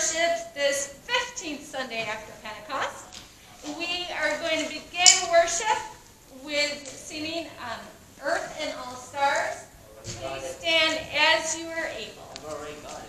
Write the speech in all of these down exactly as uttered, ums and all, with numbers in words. worship this fifteenth Sunday after Pentecost. We are going to begin worship with singing um, Earth and All Stars. Please stand as you are able. I've already got it.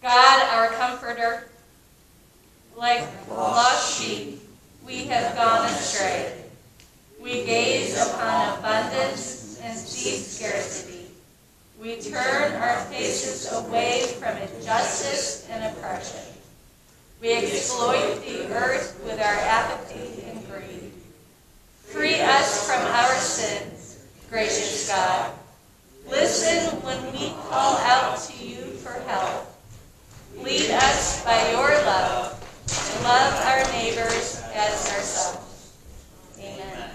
God, our comforter, like lost sheep, we have gone astray. We gaze upon abundance and see scarcity. We turn our faces away from injustice and oppression. We exploit the earth with our apathy and greed. Free us from our sins, gracious God. Listen when we call out to you for help. Lead us by your love to love our neighbors as ourselves. Amen.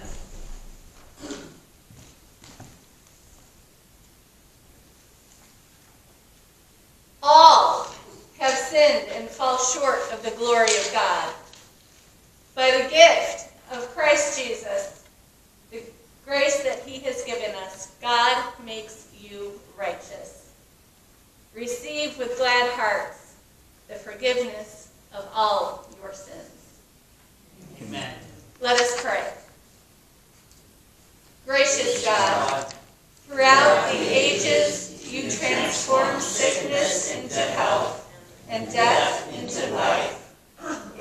All have sinned and fall short of the glory of God. By the gift of Christ Jesus, the grace that he has given us, God makes you righteous. Receive with glad hearts the forgiveness of all your sins. Amen. Let us pray. Gracious God, throughout the ages you transform sickness into health and death into life.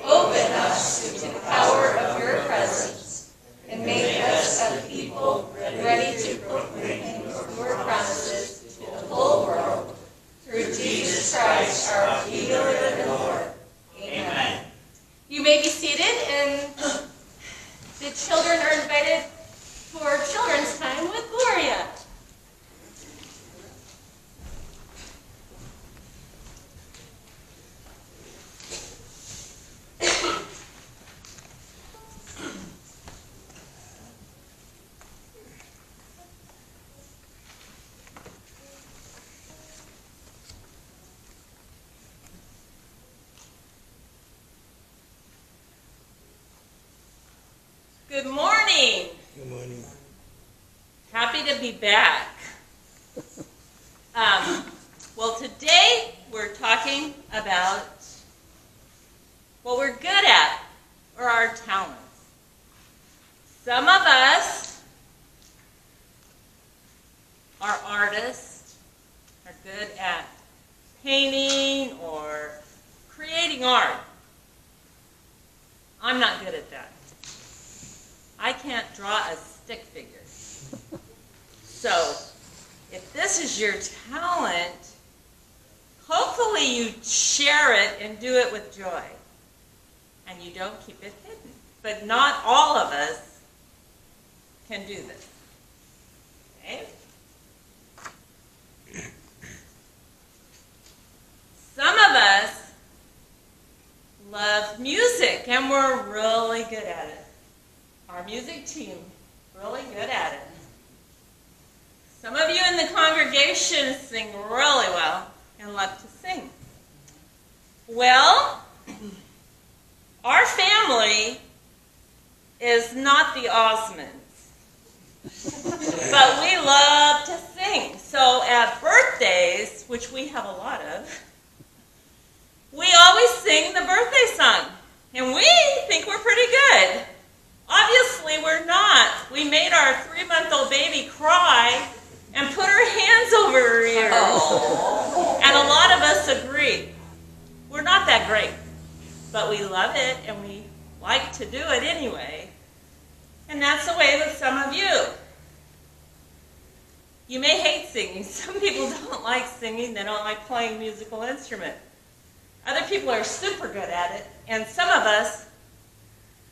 Open us to the power of your presence and make us a people ready to proclaim your promises to the whole world. Through Jesus Christ, our healer and Lord. Amen. You may be seated, and the children are invited for children's time with Gloria. Good morning. Good morning. Happy to be back. Um, well, today we're talking about what we're good at, or our talents. Some of us are artists, are good at painting or creating art. I'm not good at that. I can't draw a stick figure. So, if this is your talent, hopefully you share it and do it with joy. And you don't keep it hidden. But not all of us can do this. Okay? Some of us love music and we're really good at it. Our music team, really good at it. Some of you in the congregation sing really well and love to sing. Well, our family is not the Osmonds, but we love to sing. So at birthdays, which we have a lot of, we always sing the birthday song, and we think we're pretty good. Obviously, we're not. We made our three-month-old baby cry and put her hands over her ears. Oh. And a lot of us agree. We're not that great, but we love it, and we like to do it anyway. And that's the way with some of you. You may hate singing. Some people don't like singing. They don't like playing musical instruments. Other people are super good at it, and some of us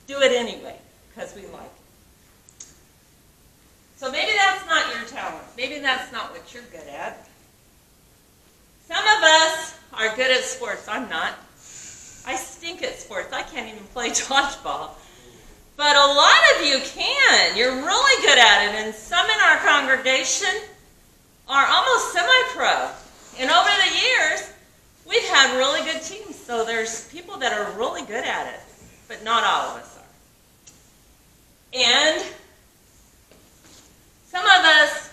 do it anyway, because we like it. So maybe that's not your talent. Maybe that's not what you're good at. Some of us are good at sports. I'm not. I stink at sports. I can't even play dodgeball. But a lot of you can. You're really good at it. And some in our congregation are almost semi-pro. And over the years, we've had really good teams. So there's people that are really good at it, but not all of us. And some of us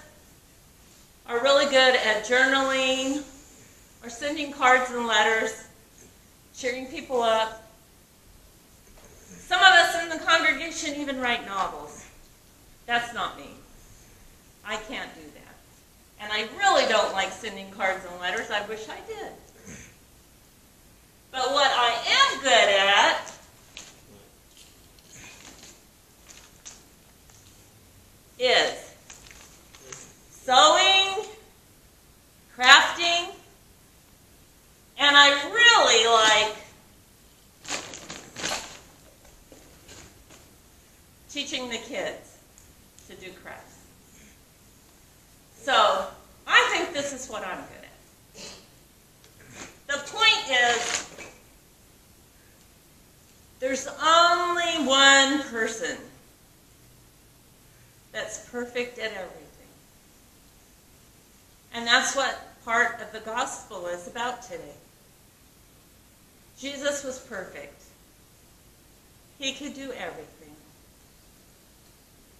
are really good at journaling or sending cards and letters, cheering people up. Some of us in the congregation even write novels. That's not me. I can't do that. And I really don't like sending cards and letters. I wish I did. But what I am good at is sewing, crafting, and I really like teaching the kids to do crafts. just what I'm good at. The point is, there's only one person that's perfect at everything. And that's what part of the gospel is about today. Jesus was perfect. He could do everything.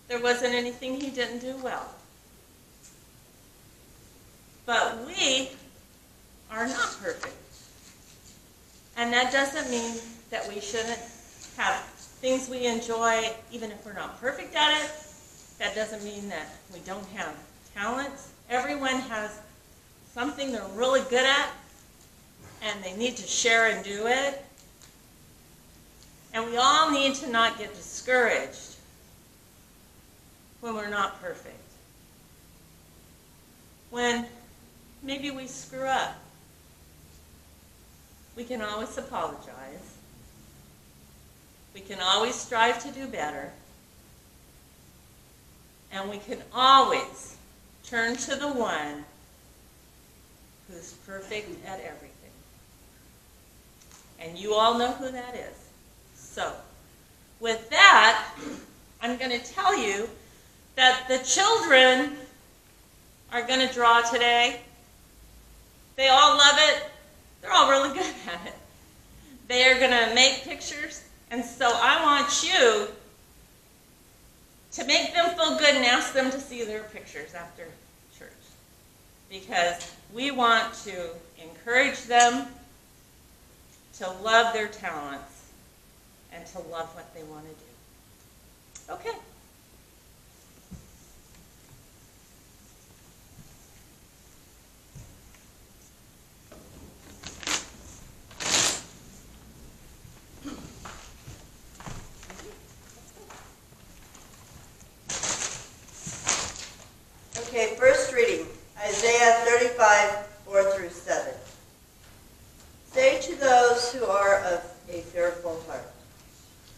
There wasn't anything he didn't do well. But we are not perfect. And that doesn't mean that we shouldn't have things we enjoy, even if we're not perfect at it. That doesn't mean that we don't have talents. Everyone has something they're really good at, and they need to share and do it. And we all need to not get discouraged when we're not perfect. When maybe we screw up, we can always apologize. We can always strive to do better. And we can always turn to the one who's perfect at everything. And you all know who that is. So, with that, I'm going to tell you that the children are going to draw today. They all love it. They're all really good at it. They are going to make pictures. And so I want you to make them feel good and ask them to see their pictures after church, because we want to encourage them to love their talents and to love what they want to do. Okay. Okay, first reading, Isaiah thirty-five, four through seven. Say to those who are of a fearful heart,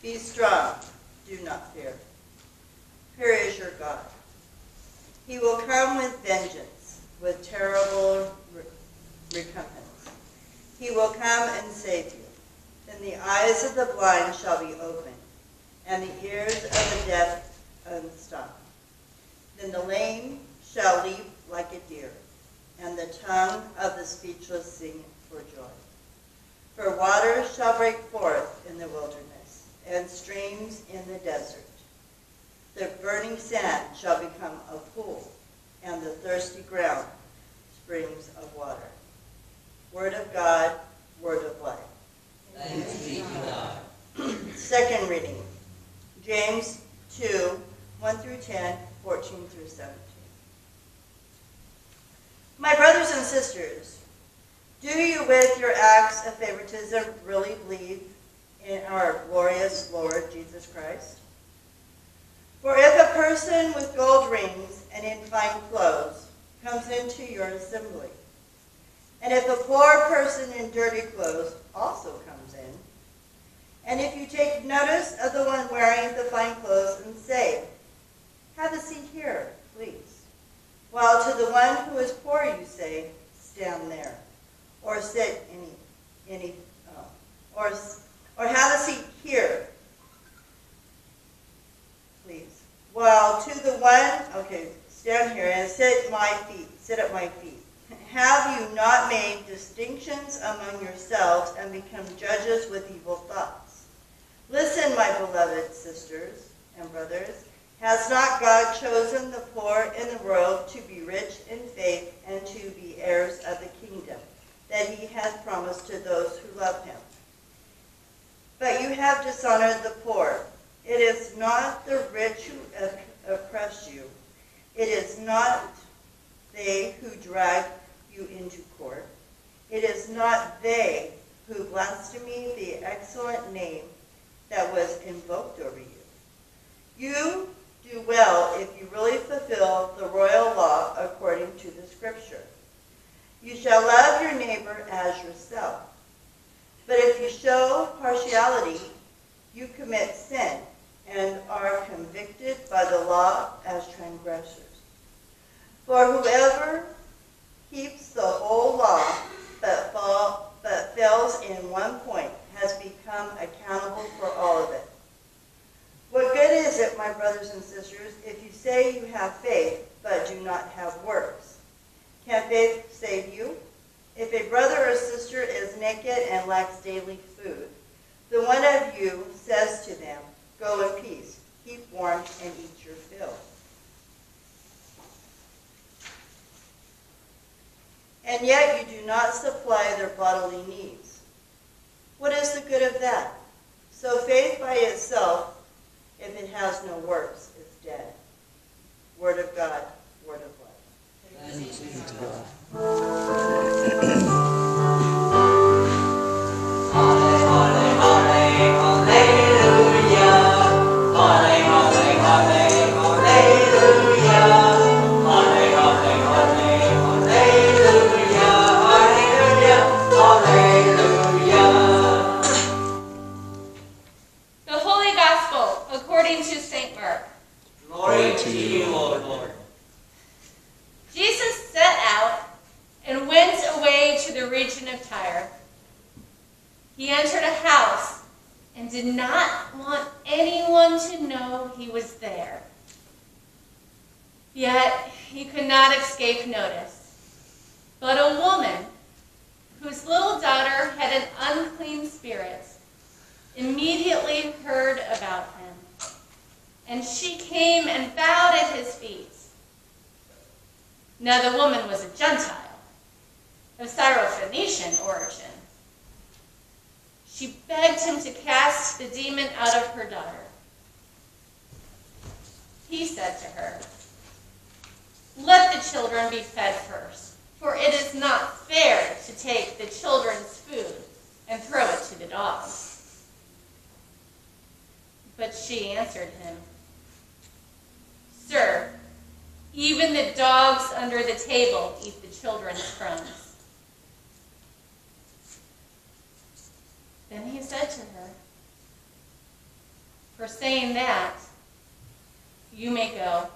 be strong, do not fear. Here is your God. He will come with vengeance, with terrible re recompense. He will come and save you. Then the eyes of the blind shall be opened, and the ears of the deaf unstopped. Then the lame shall leap like a deer, and the tongue of the speechless sing for joy. For waters shall break forth in the wilderness, and streams in the desert. The burning sand shall become a pool, and the thirsty ground springs of water. Word of God, word of life. Thanks be to God. Second reading, James two, one through ten, fourteen through seventeen. My brothers and sisters, do you with your acts of favoritism really believe in our glorious Lord Jesus Christ? For if a person with gold rings and in fine clothes comes into your assembly, and if a poor person in dirty clothes also comes in, and if you take notice of the one wearing the fine clothes and say, "Have a seat here, please," while to the one who is poor you say, "Stand there," or sit any, any, uh, or or "Have a seat here, please," while to the one, okay, "Stand here and sit my feet, sit at my feet." Have you not made distinctions among yourselves and become judges with evil thoughts? Listen, my beloved sisters and brothers. Has not God chosen the poor in the world to be rich in faith and to be heirs of the kingdom that he has promised to those who love him? But you have dishonored the poor. It is not the rich who oppress you. It is not they who drag you into court. It is not they who blaspheme the excellent name that was invoked over you. You do well if you really fulfill the royal law according to the scripture. You shall love your neighbor as yourself. But if you show partiality, you commit sin and are convicted by the law as transgressors. For whoever keeps the whole law, but, fall, but fails in one point, has become accountable for all of it. What good is it, my brothers and sisters, if you say you have faith, but do not have works? Can faith save you? If a brother or sister is naked and lacks daily food, the one of you says to them, go in peace, keep warm, and eat your fill. And yet you do not supply their bodily needs. What is the good of that? So faith by itself, if it has no works, is dead. Word of God, word of life. Thanks be to God. Now the woman was a Gentile, of Syrophoenician origin. She begged him to cast the demon out of her daughter. He said to her, let the children be fed first, for it is not fair to take the children's food and throw it to the dogs. But she answered him, sir, even the dogs under the table eat the children's crumbs. Then he said to her, for saying that, you may go.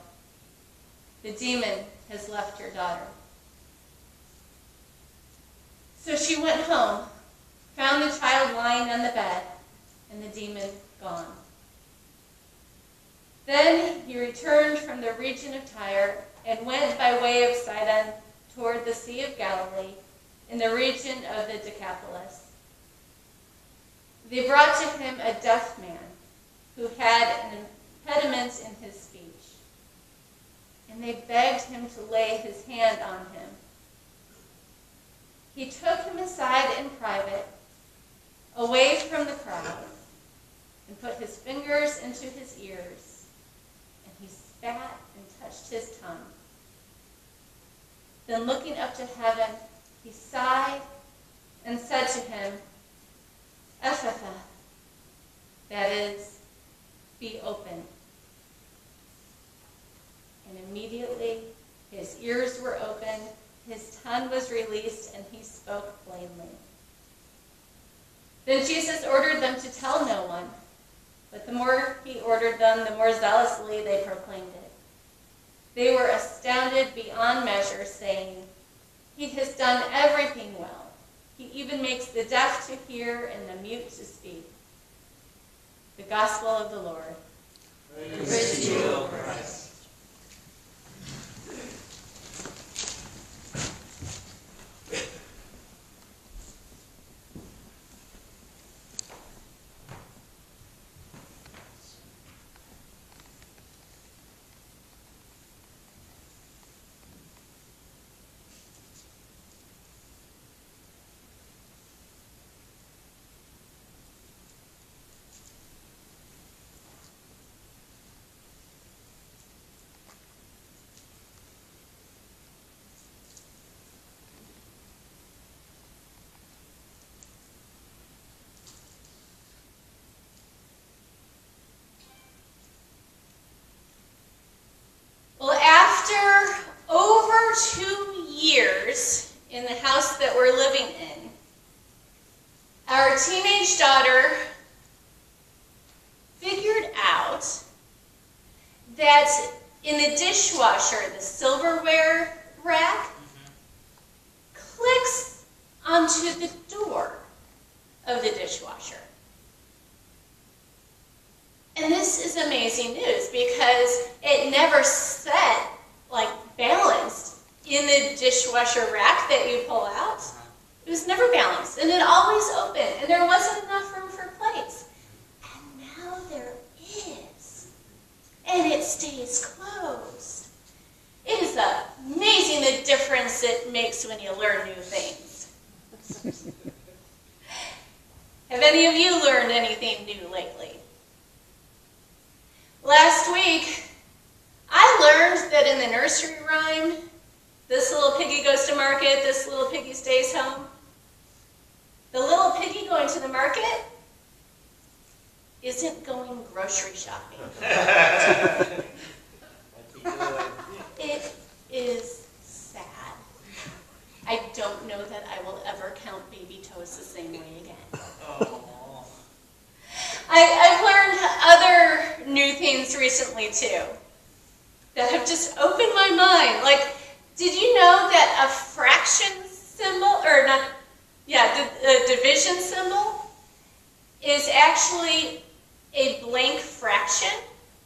The demon has left your daughter. So she went home, found the child lying on the bed, and the demon gone. Then he returned from the region of Tyre and went by way of Sidon toward the Sea of Galilee in the region of the Decapolis. They brought to him a deaf man who had an impediment in his speech, and they begged him to lay his hand on him. He took him aside in private, away from the crowd, and put his fingers into his ears. He spat and touched his tongue. Then looking up to heaven, he sighed and said to him, Ephphatha, that is, be open. And immediately his ears were opened, his tongue was released, and he spoke plainly. Then Jesus ordered them to tell no one. But the more he ordered them, the more zealously they proclaimed it. They were astounded beyond measure, saying, he has done everything well. He even makes the deaf to hear and the mute to speak. The gospel of the Lord. Praise, Praise to you, O Christ. In the house that we're living in, our teenage daughter figured out that in the dishwasher, the silverware rack, onto the door of the dishwasher. And this is amazing news because it never set, like, balanced in the dishwasher rack that you pull out. It was never balanced, and it always opened, and there wasn't enough room for plates. And now there is, and it stays closed. It is amazing the difference it makes when you learn new things. Have any of you learned anything new lately? Last week, I learned that in the nursery rhyme, this little piggy goes to market, this little piggy stays home. The little piggy going to the market isn't going grocery shopping. It is sad. I don't know that I will ever count baby toes the same way again. I, I've learned other new things recently, too, that have just opened my mind. Like, did you know that a fraction symbol, or not, yeah, the, the division symbol is actually a blank fraction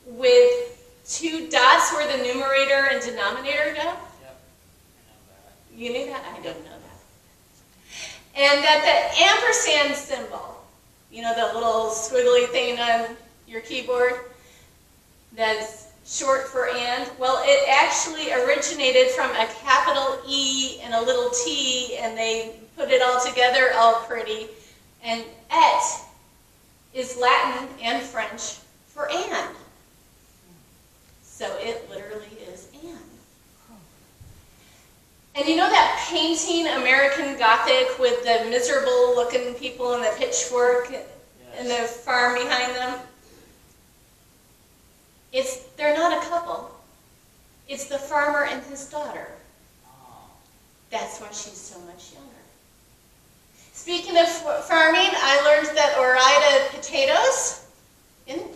with two dots where the numerator and denominator go? Yep. I know that. You knew that? I don't know that. And that the ampersand symbol, you know, that little squiggly thing on your keyboard that's short for and? Well, it actually originated from a capital E and a little t, and they put it all together all pretty. And et is Latin and French for and. So it literally is and. And you know that painting, American Gothic, with the miserable looking people and the pitchfork yes. and the farm behind them? It's, they're not a couple. It's the farmer and his daughter. That's why she's so much younger. Speaking of farming, I learned that Orida Potatoes,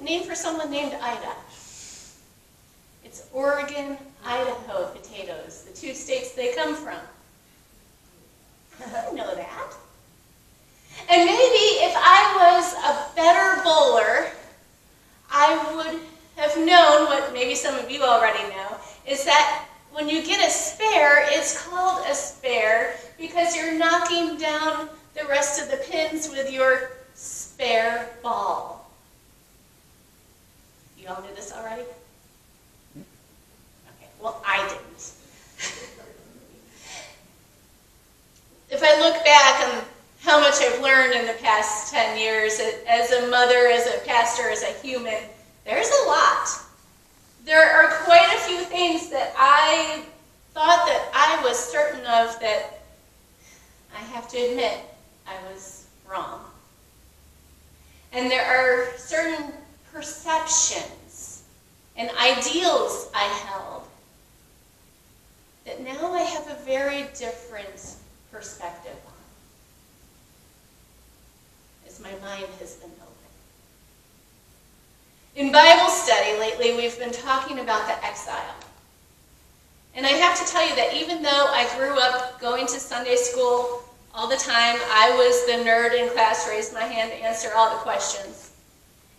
named for someone named Ida. It's Oregon, Idaho potatoes, the two states they come from. I didn't know that. And maybe if I was a better bowler, I would have known what maybe some of you already know, is that when you get a spare, it's called a spare because you're knocking down the rest of the pins with your spare ball. You all knew this already? Well, I didn't. If I look back on how much I've learned in the past ten years, as a mother, as a pastor, as a human, there's a lot. There are quite a few things that I thought that I was certain of that I have to admit I was wrong. And there are certain perceptions and ideals I held that now I have a very different perspective on, as my mind has been open. In Bible study lately, we've been talking about the exile. And I have to tell you that even though I grew up going to Sunday school all the time, I was the nerd in class, raised my hand to answer all the questions.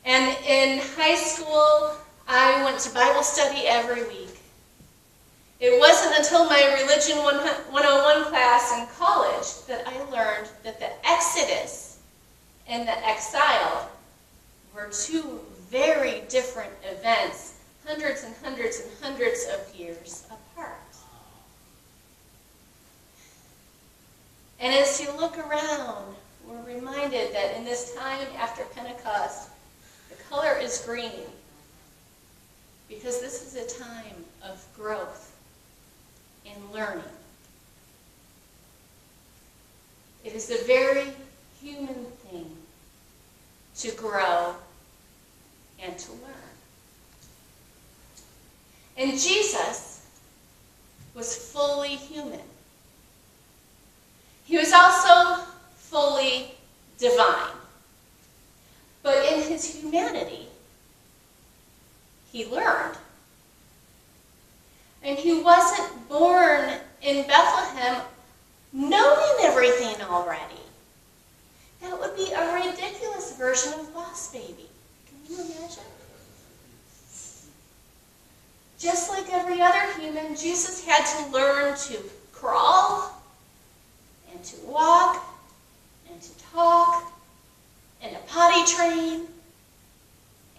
And in high school, I went to Bible study every week. It wasn't until my Religion one oh one class in college that I learned that the exodus and the exile were two very different events, hundreds and hundreds and hundreds of years apart. And as you look around, we're reminded that in this time after Pentecost, the color is green, because this is a time of growth and learning. It is a very human thing to grow and to learn. And Jesus was fully human. He was also fully divine. But in his humanity, he learned. And he wasn't born in Bethlehem knowing everything already. That would be a ridiculous version of Boss Baby. Can you imagine? Just like every other human, Jesus had to learn to crawl, and to walk, and to talk, and to potty train,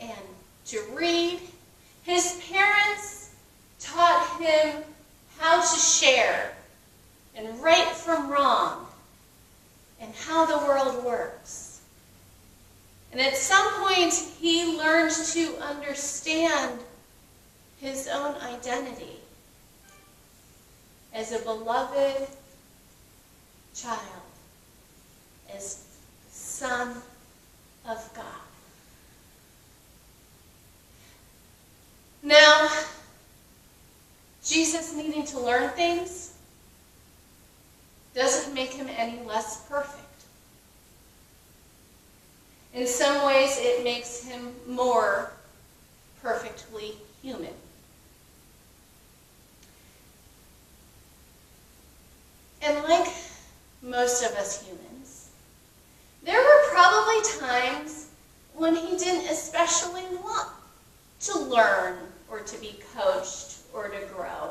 and to read. His parents taught him how to share, and right from wrong, and how the world works. And at some point, he learned to understand his own identity as a beloved child, as the Son of God. Now, Jesus needing to learn things doesn't make him any less perfect. In some ways, it makes him more perfectly human. And like most of us humans, there were probably times when he didn't especially want to learn or to be coached or to grow.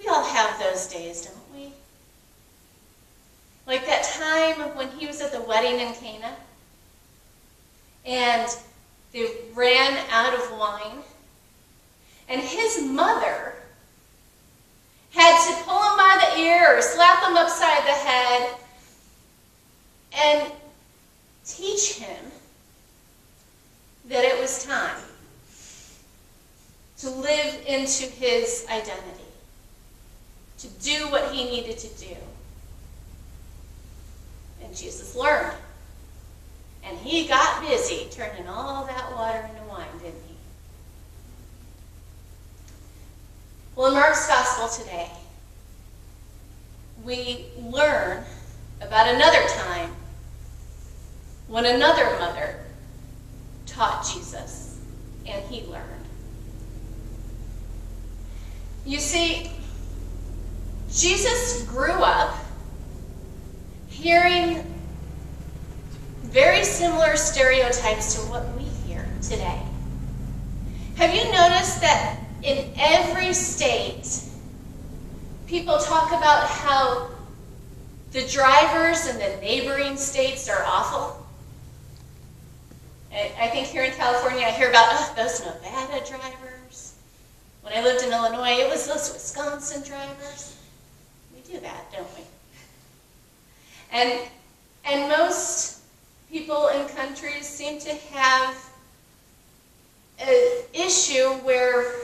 We all have those days, don't we? Like that time when he was at the wedding in Cana and they ran out of wine, and his mother had to pull him by the ear or slap him upside the head and teach him that it was time to live into his identity, to do what he needed to do. And Jesus learned. And he got busy turning all that water into wine, didn't he? Well, in Mark's Gospel today, we learn about another time when another mother taught Jesus and he learned. You see, Jesus grew up hearing very similar stereotypes to what we hear today. Have you noticed that in every state, people talk about how the drivers in the neighboring states are awful? I think here in California, I hear about, oh, those Nevada drivers. When I lived in Illinois, it was those Wisconsin drivers. We do that, don't we? And, and most people in countries seem to have an issue where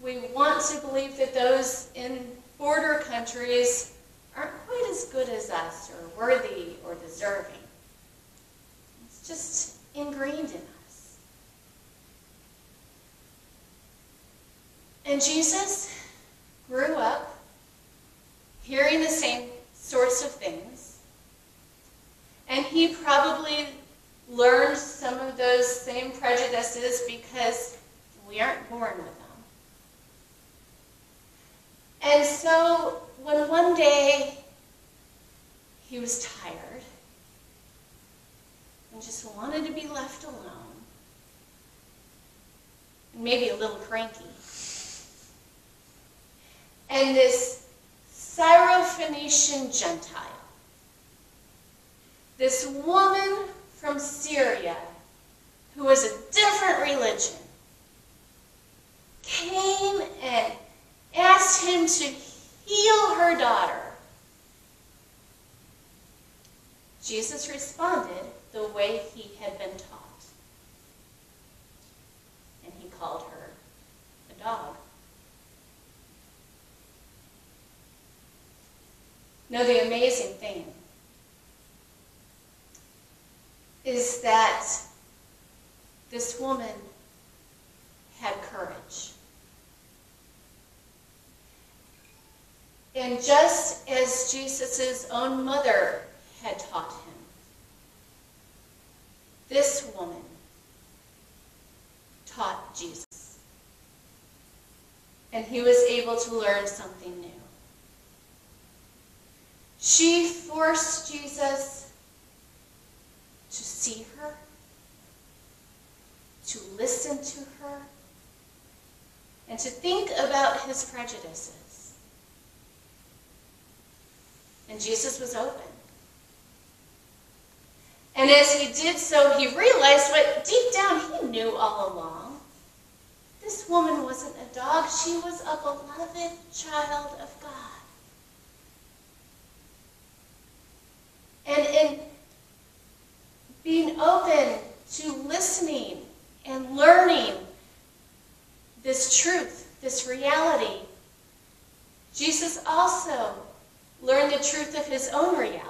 we want to believe that those in border countries aren't quite as good as us, or worthy, or deserving. It's just ingrained in us. And Jesus grew up hearing the same sorts of things, and he probably learned some of those same prejudices because we aren't born with them. And so when one day he was tired and just wanted to be left alone, and maybe a little cranky, and this Syrophoenician Gentile, this woman from Syria, who was a different religion, came and asked him to heal her daughter. Jesus responded the way he had been taught. And he called her a dog. Now, the amazing thing is that this woman had courage. And just as Jesus' own mother had taught him, this woman taught Jesus. And he was able to learn something new. She forced Jesus to see her, to listen to her, and to think about his prejudices. And Jesus was open. And as he did so, he realized what deep down he knew all along. This woman wasn't a dog. She was a beloved child of God. And in being open to listening and learning this truth, this reality, Jesus also learned the truth of his own reality,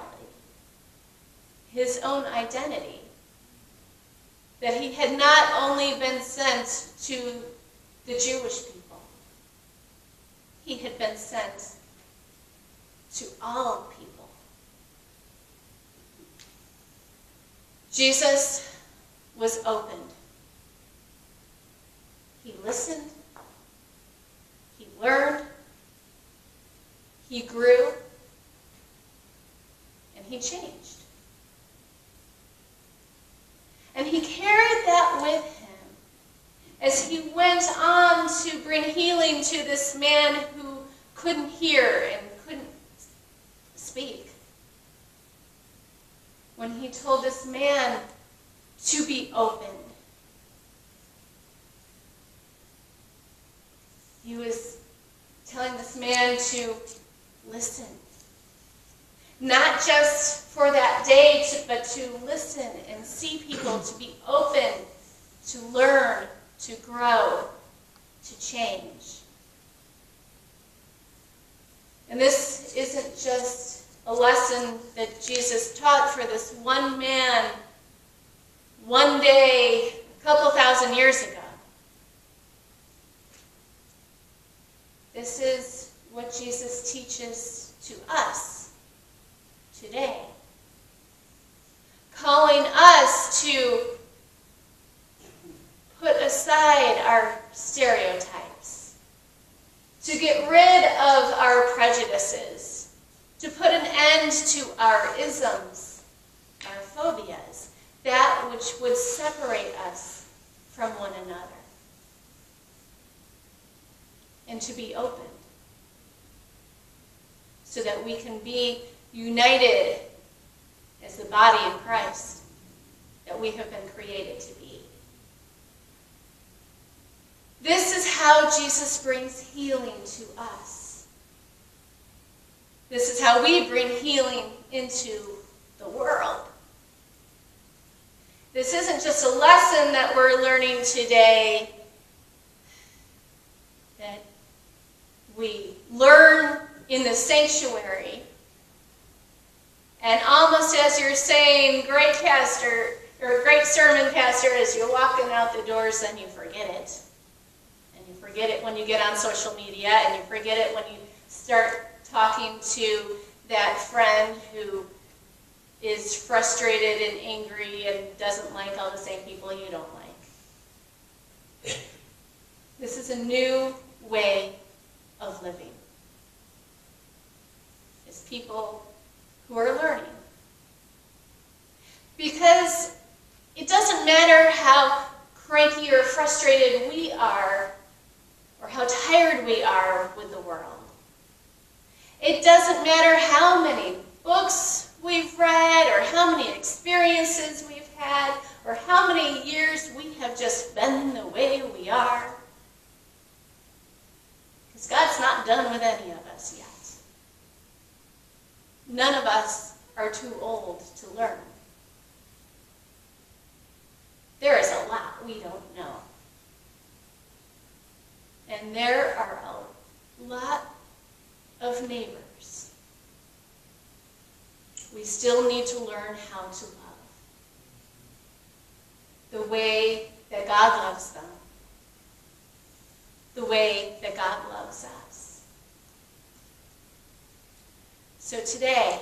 his own identity, that he had not only been sent to the Jewish people, he had been sent to all people. Jesus was opened. He listened, he learned, he grew, and he changed. And he carried that with him as he went on to bring healing to this man who couldn't hear and couldn't speak. When he told this man to be opened, he was telling this man to listen. Not just for that day, but to listen and see people, to be open, to learn, to grow, to change. And this isn't just a lesson that Jesus taught for this one man one day a couple thousand years ago. This is what Jesus teaches to us today, calling us to put aside our stereotypes, to get rid of our prejudices, to put an end to our isms, our phobias, that which would separate us from one another, and to be open so that we can be united as the body in Christ that we have been created to be. This is how Jesus brings healing to us. This is how we bring healing into the world. This isn't just a lesson that we're learning today, that we learn in the sanctuary. And almost as you're saying, great pastor, or great sermon, pastor, as you're walking out the doors, then you forget it. And you forget it when you get on social media, and you forget it when you start talking to that friend who is frustrated and angry and doesn't like all the same people you don't like. This is a new way of living. It's people who are learning. Because it doesn't matter how cranky or frustrated we are, or how tired we are with the world. It doesn't matter how many books we've read, or how many experiences we've had, or how many years we have just been the way we are. Because God's not done with any of us yet. None of us are too old to learn. There is a lot we don't know. And there are a lot of neighbors we still need to learn how to love. The way that God loves them. The way that God loves us. So today,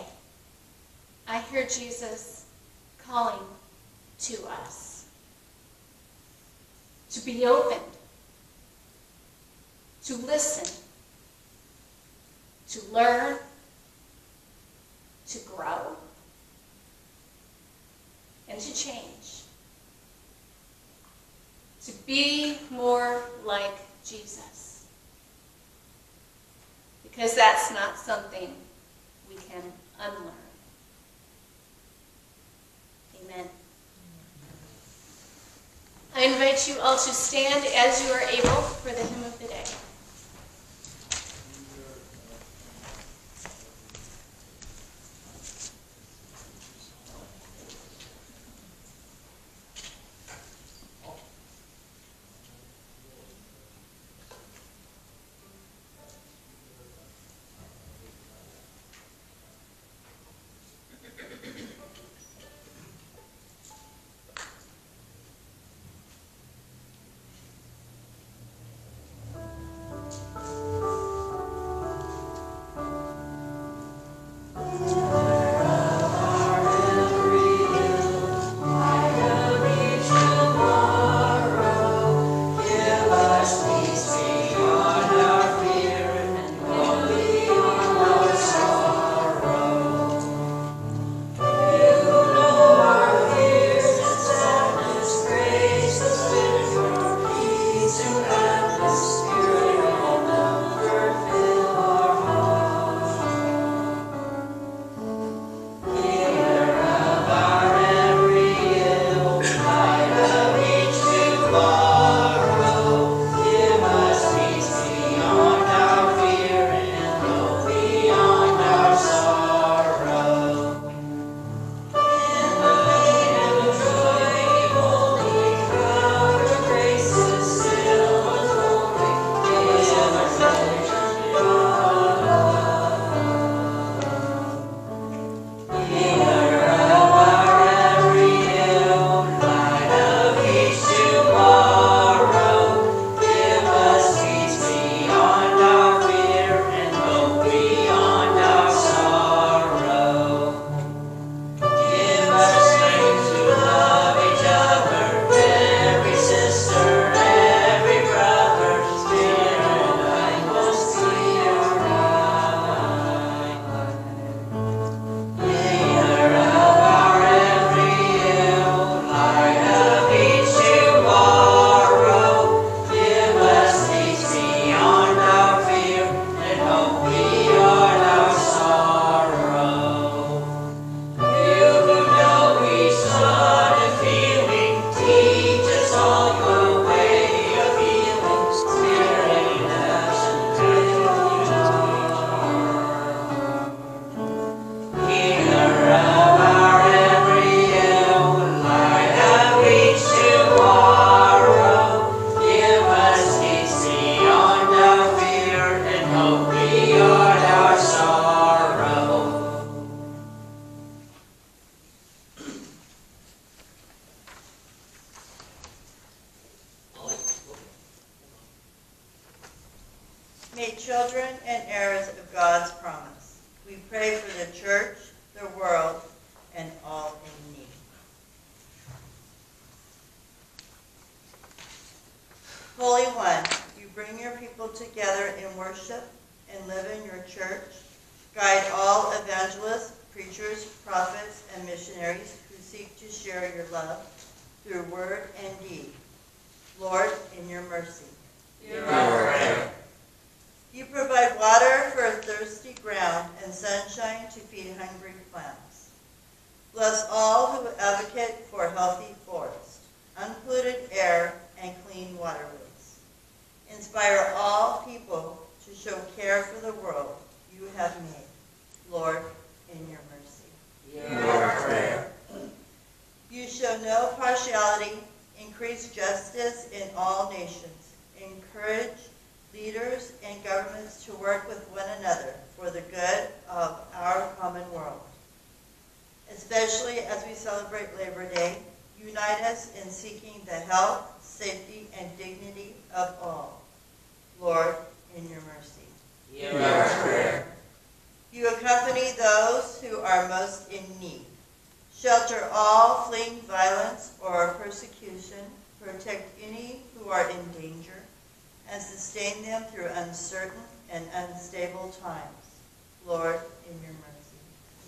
I hear Jesus calling to us to be open, to listen, to learn, to grow and to change, to be more like Jesus. Because that's not something we can unlearn. Amen. I invite you all to stand as you are able for the hymn of the day.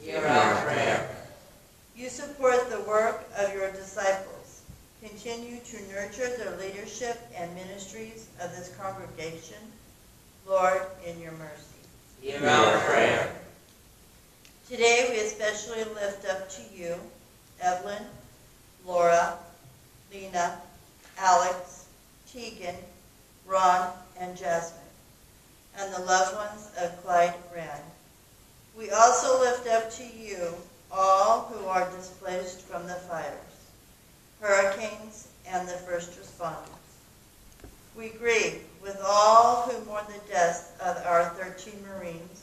hear our prayer. You support the work of your disciples. Continue to nurture the leadership and ministries of this congregation, Lord, in your mercy. Hear our prayer. Today we especially lift up to you Evelyn, Laura, Lena, Alex, Tegan, Ron, and Jasmine, and the loved ones of Clyde Rand. We also lift up to you all who are displaced from the fires, hurricanes, and the first responders. We grieve with all who mourn the deaths of our thirteen Marines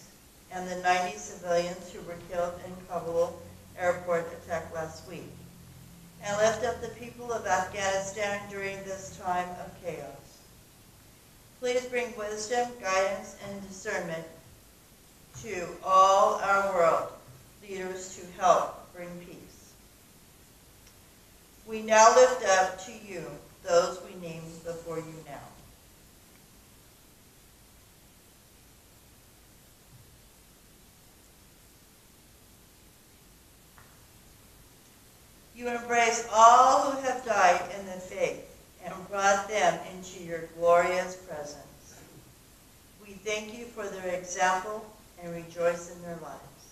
and the ninety civilians who were killed in Kabul airport attack last week, and lift up the people of Afghanistan during this time of chaos. Please bring wisdom, guidance, and discernment to all our world leaders to help bring peace. We now lift up to you those we name before you now. You embrace all who have died in the faith and brought them into your glorious presence. We thank you for their example and rejoice in their lives.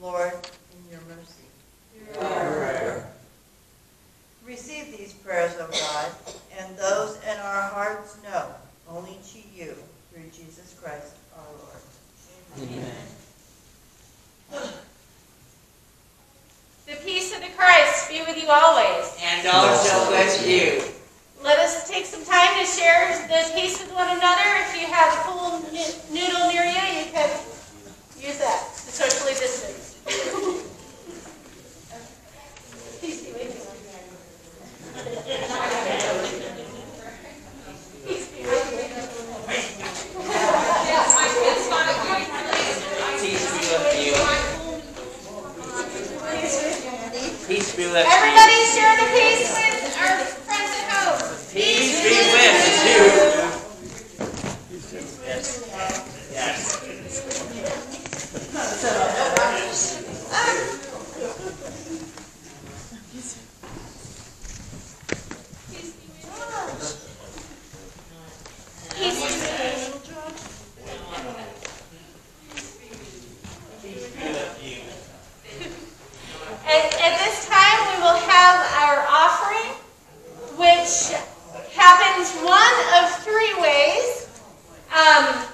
Lord, in your mercy. Amen. Receive these prayers, O God, and those in our hearts know only to you, through Jesus Christ our Lord. Amen. Amen. The peace of the Christ be with you always. And also with you. Let us take some time to share the peace with one another. If you have a full noodle near you, you could use that to socially distance. Peace be with you. Peace be with you. Yes, my kids want to go in place. Peace be with you. Peace be with you. Everybody share the peace with our friends at home. Peace be with you. Yes. Peace be with you. At, at this time, we will have our offering, which happens one of three ways. Um,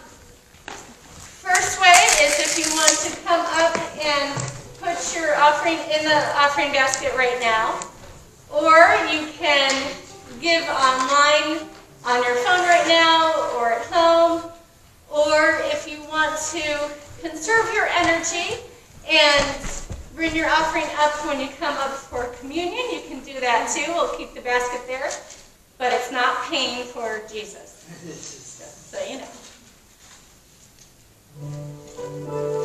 first way is if you want to come up and put your offering in the offering basket right now, or you can give online on your phone right now or at home, or if you want to conserve your energy and bring your offering up when you come up for communion. You can do that too. We'll keep the basket there, but it's not paying for Jesus. Just so you know. Thank you.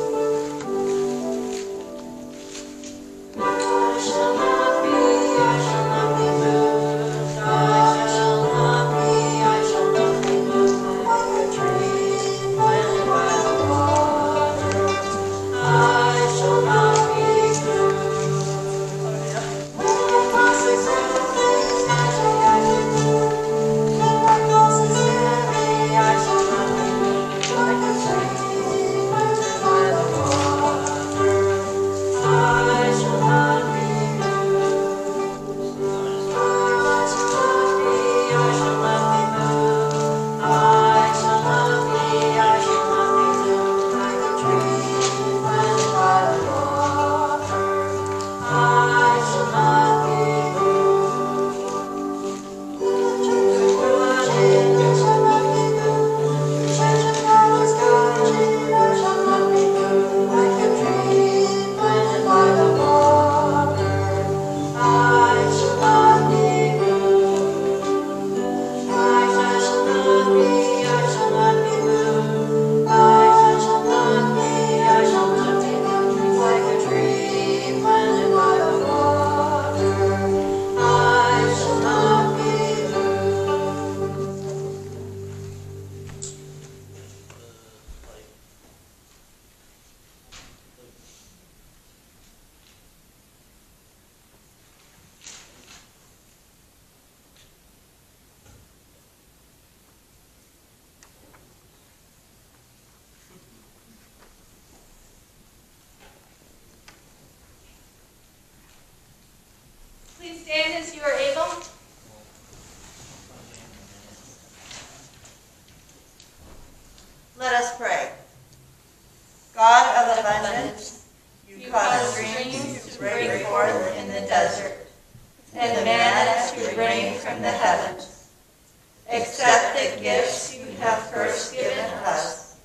out of abundance. You cause streams to break forth in the desert, and the manna to rain from the heavens. Accept the gifts you have first given us.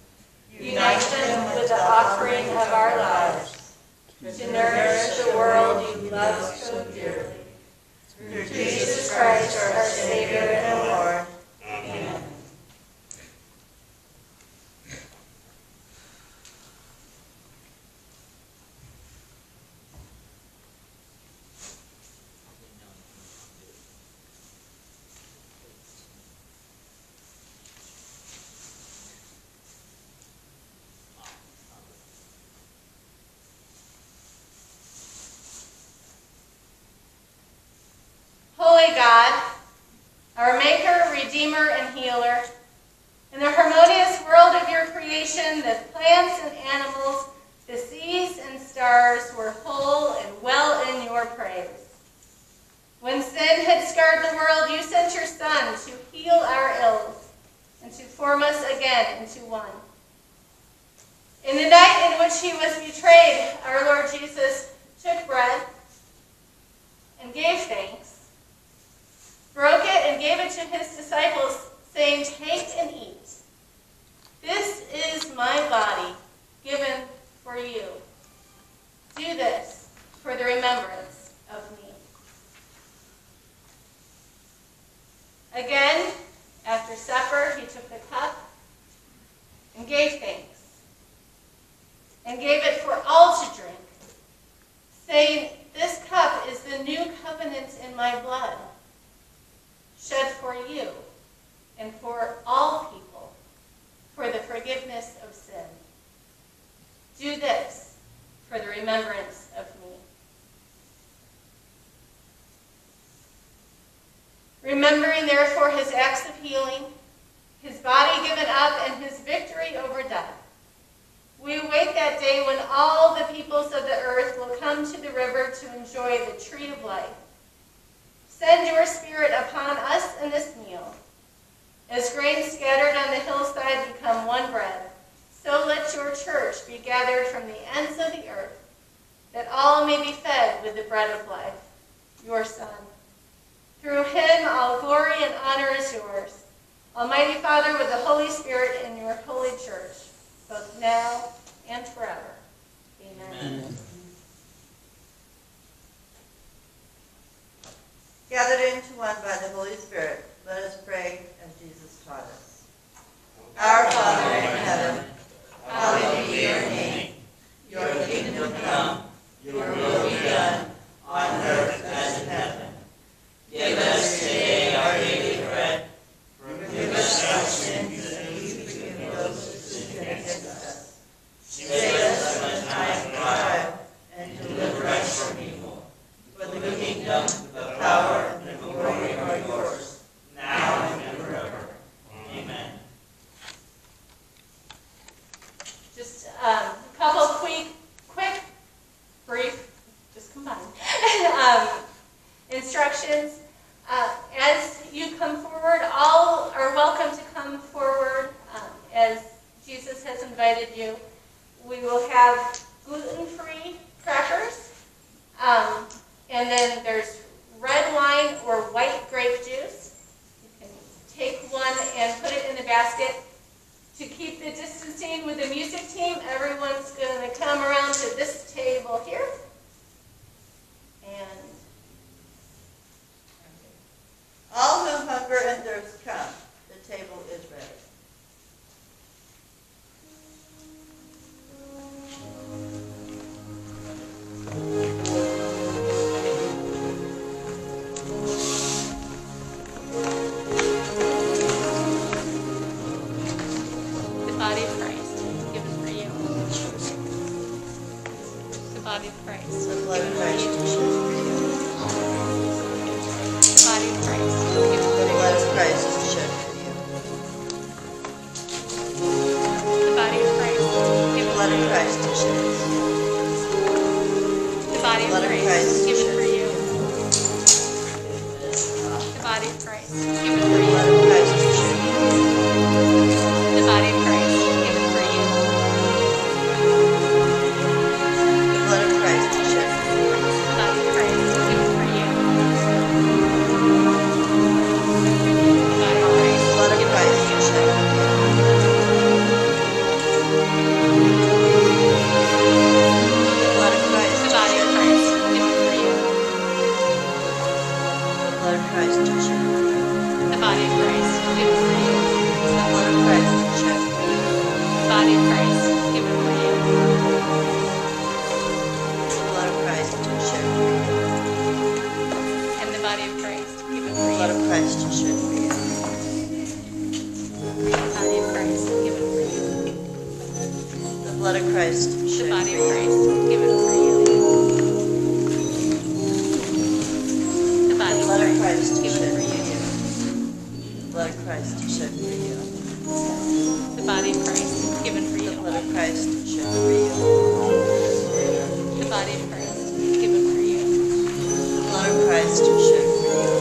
Unite them with the offering of our lives, to nourish the world you love so dearly. Through Jesus Christ, our Savior and Lord. Amen. God, our Maker, Redeemer, and Healer, in the harmonious world of your creation, the plants and animals, the seas and stars were whole and well in your praise. When sin had scarred the world, you sent your Son to heal our ills and to form us again into one. In the night in which he was betrayed, our Lord Jesus took bread and gave thanks, broke it and gave it to his disciples, saying, "Take and eat. This is my body, given for you. Do this for the remembrance of me." Again, after supper, he took the cup and gave thanks, and gave it for all to drink, saying, "This cup is the new covenant in my blood, shed for you and for all people for the forgiveness of sin. Do this for the remembrance of me." Remembering therefore his acts of healing, his body given up, and his victory over death, we await that day when all the peoples of the earth will come to the river to enjoy the tree of life. Send your Spirit upon us in this meal. As grain scattered on the hillside become one bread, so let your church be gathered from the ends of the earth, that all may be fed with the bread of life, your Son. Through him all glory and honor is yours, Almighty Father, with the Holy Spirit and your holy church, both now and forever. Amen. Amen. Gathered into one by the Holy Spirit, let us pray as Jesus taught us. Our Father in heaven, hallowed be your name. Your kingdom come, your will be done, on earth as in heaven. Give us today our daily bread. Forgive us our sins as we forgive those who sin against us. Save us from the time of trial, and deliver us from evil. For the kingdom, the power, and the glory are yours, now and forever. Amen. Just um, a couple of quick, quick, brief, just combined, um, instructions. Uh, as you come forward, all are welcome to come forward um, as Jesus has invited you. We will have gluten-free crackers, um, and then there's red wine or white grape juice. You can take one and put it in the basket. To keep the distancing with the music team, everyone's going to come around to this table here. And all who hunger and thirst come. The table is ready. The body of Christ, given for you. the body of Christ given for you. The body of Christ given for you. The blood of Christ shed for you. The body of Christ given for you. The blood of Christ shed for you. The body of Christ given for you. The blood of Christ shed for you.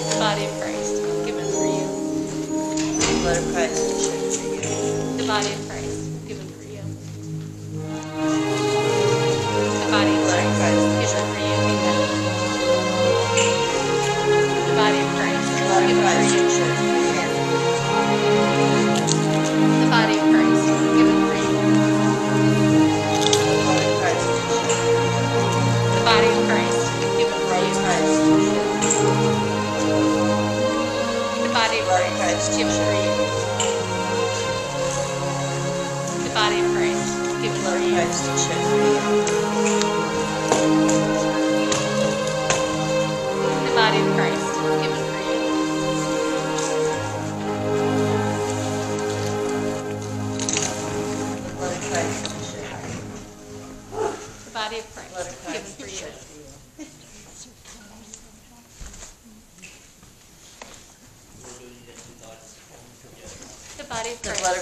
The body of Christ given for you. The blood of Christ shed for you. The body of Christ. Let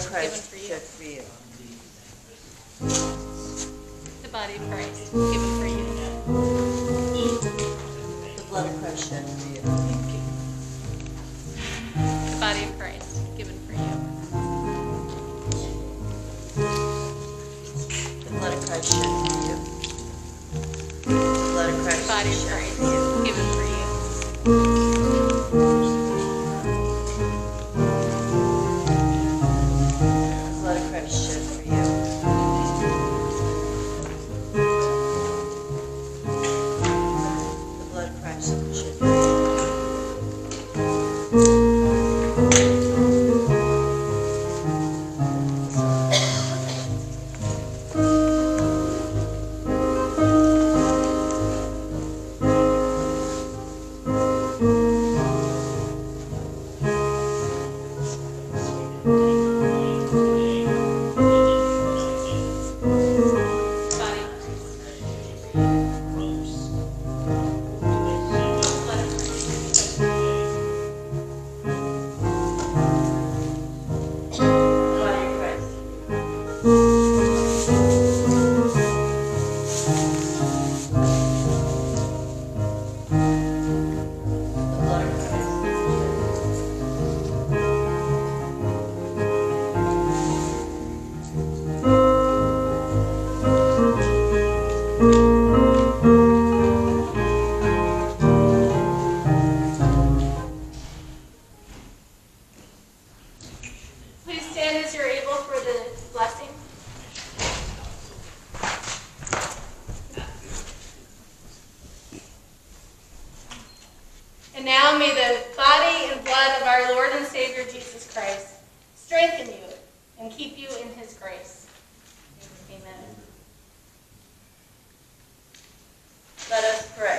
us pray.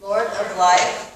Lord of life,